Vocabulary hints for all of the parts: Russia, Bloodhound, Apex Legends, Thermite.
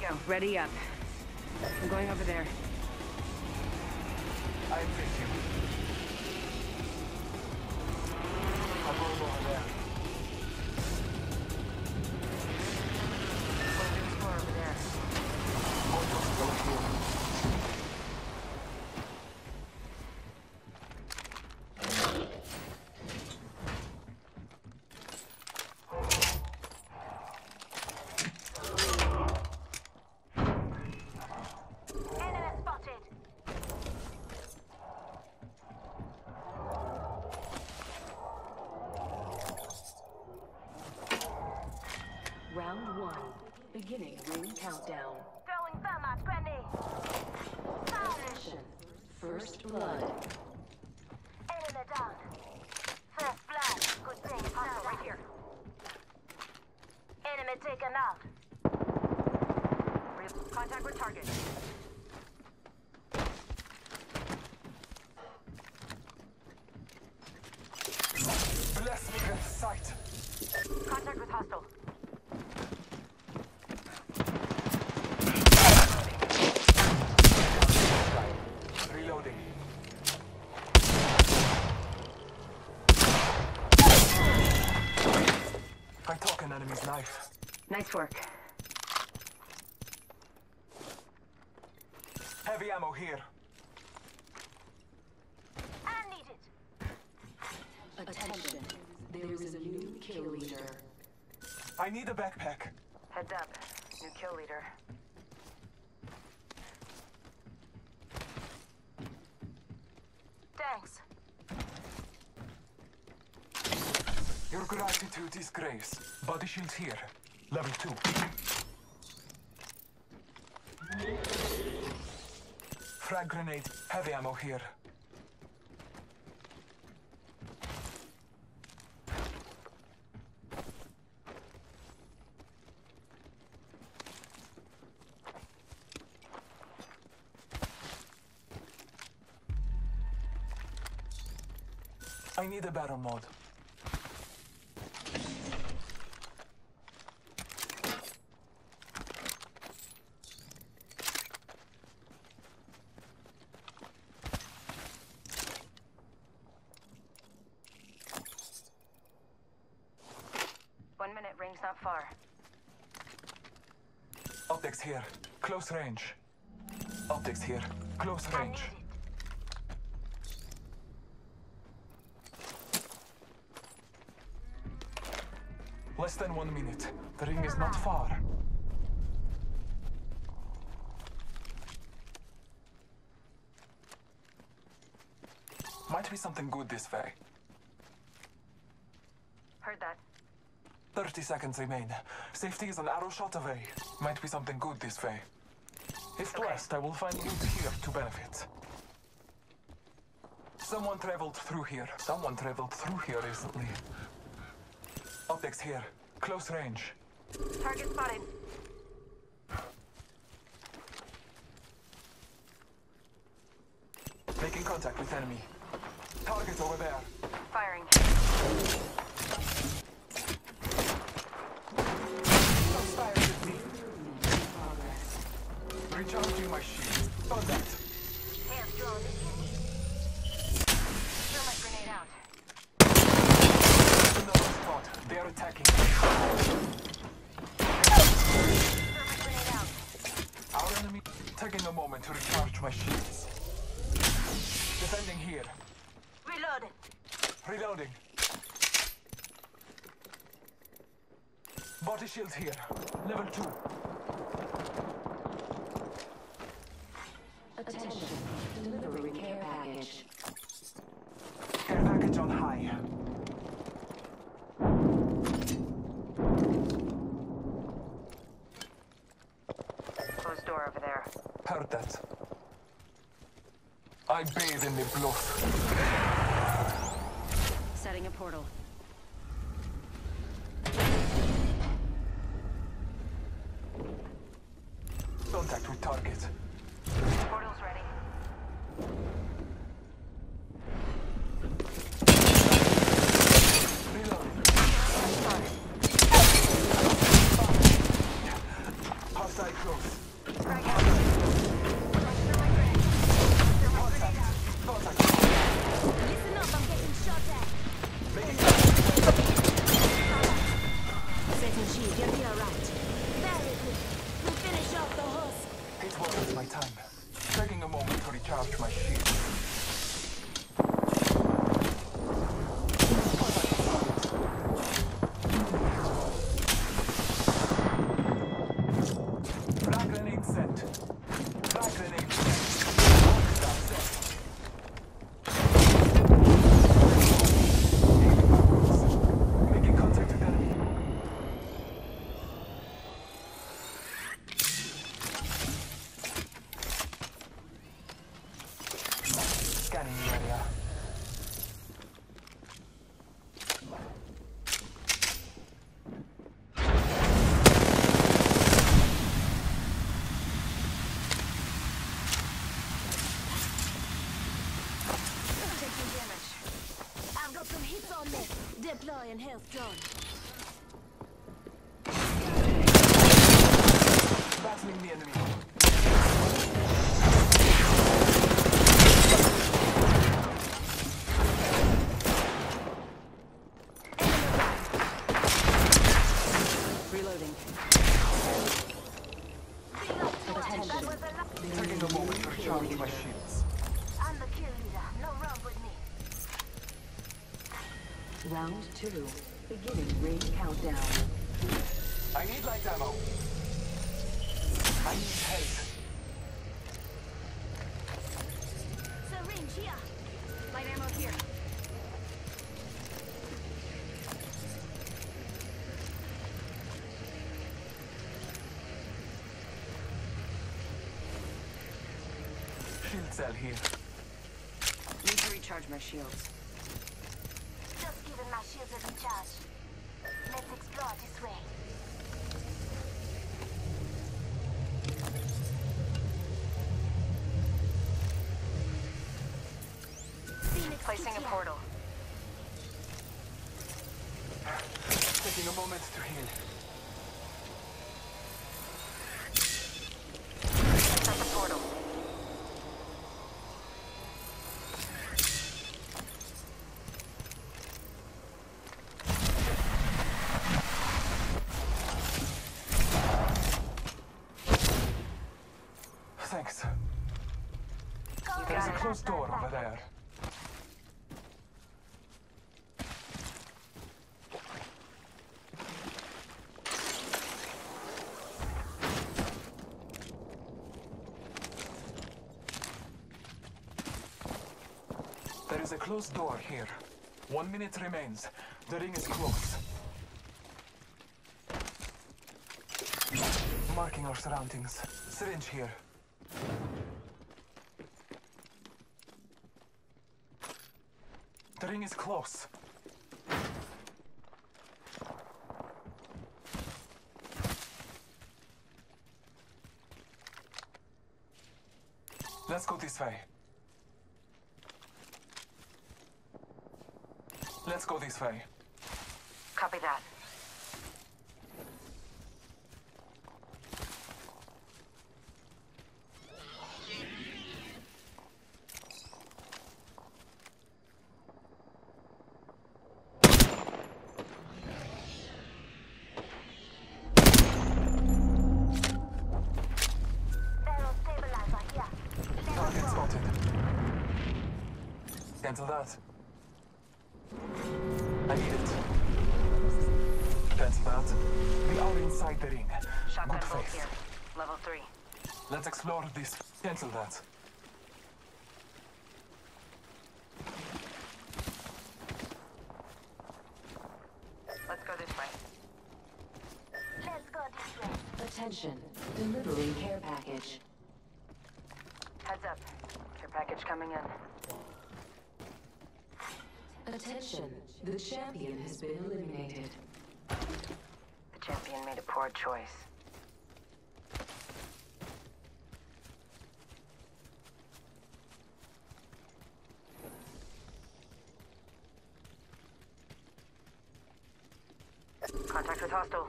go. Ready up. I'm going over there. I'm with you. I'm going over there. Oh, there's more over there. Round one, beginning ring countdown. Throwing thermite grenade. Foundation. First blood. Enemy down. First blood. Good thing. Hostile right here. Enemy taken out. Contact with target. Bless me with sight. Contact with hostile. I took an enemy's knife. Nice work. Heavy ammo here. I need it. Attention. There is a new kill leader. I need a backpack. Heads up. New kill leader. Thanks. Your gratitude is grace. Body shields here. Level 2. Frag grenade. Heavy ammo here. I need a battle mod. Ring's not far. Optics here. Close range. Optics here. Close range. Less than 1 minute. The ring is not far. Might be something good this way. Heard that. 30 seconds remain. Safety is an arrow shot away. Might be something good this way. If blessed, I will find loot here to benefit. Someone traveled through here. Someone traveled through here recently. Optics here. Close range. Target spotted. Making contact with enemy. Target over there. Firing. Recharging my shield. Contact. Hands drawn. Throw my grenade out. Another spot. They are attacking. Throw my grenade out. Our enemy taking a moment to recharge my shields. Defending here. Reloading. Reloading. Body shields here. Level 2. Attention. Delivering care package. Care package on high. Closed door over there. Heard that. I bathe in the bluff. Setting a portal. Contact with target. Portal's ready. Reloading. Hostile close. Well done. Battling the enemy. Reloading. Taking a moment to recharge my shields. I'm the kill leader. No wrong with me. Round 2, beginning ring countdown. I need light ammo. I need help. Syringe here. Light ammo here. Shield cell here. Need to recharge my shields. My shields are recharged. Let's explore this way. Phoenix placing a portal. Taking a moment to heal. Set the portal. Thanks. There's a closed door over there. There is a closed door here. 1 minute remains. The ring is closed. Marking our surroundings. Syringe here. The ring is close. Let's go this way. Let's go this way. Copy that. Cancel that. I need it. Cancel that. We are inside the ring. Shotgun bolt here. Level 3. Let's explore this. Cancel that. Let's go this way. Let's go this way. Attention. Delivering care package. Heads up. Care package coming in. Attention, the champion has been eliminated. The champion made a poor choice. Contact with hostile.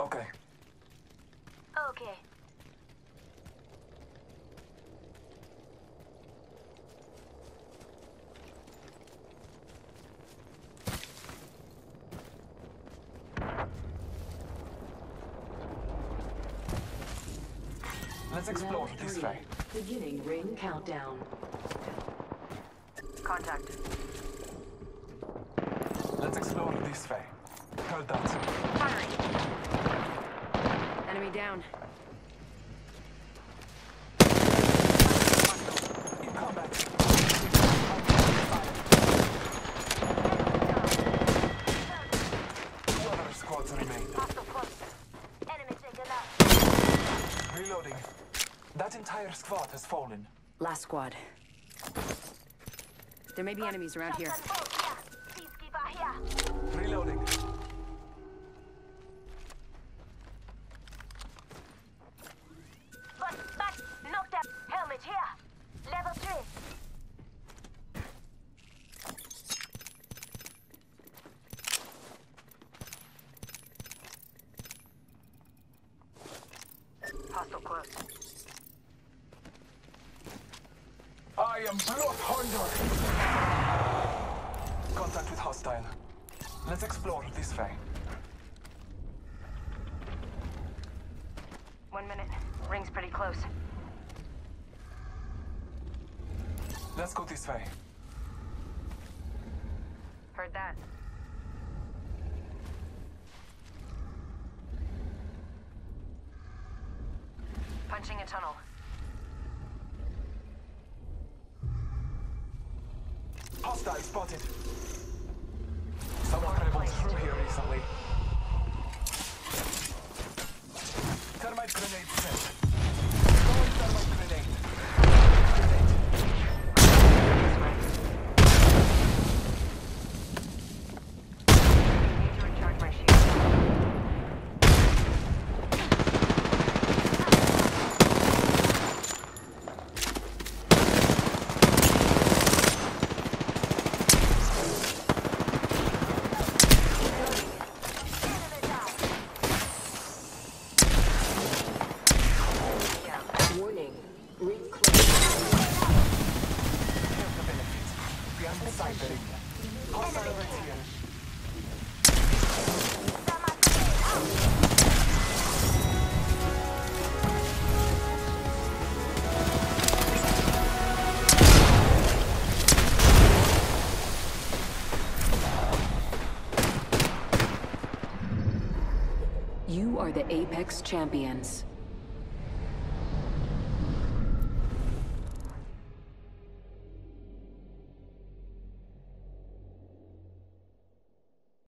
Okay. Okay. Let's explore this way. Beginning ring countdown. Contact. Let's explore this way. Heard that. Firing. Enemy down. In combat. Two other squads remain. Enemy taken out. Reloading. That entire squad has fallen. Last squad. There may be enemies around here. Reloading. But knocked out. Helmet here. Level 3. I am Bloodhunter! Contact with hostile. Let's explore this way. 1 minute. Ring's pretty close. Let's go this way. Heard that. Punching a tunnel. Hostile spotted. Someone traveled through here recently. Thermite grenade sent. You are the Apex champions.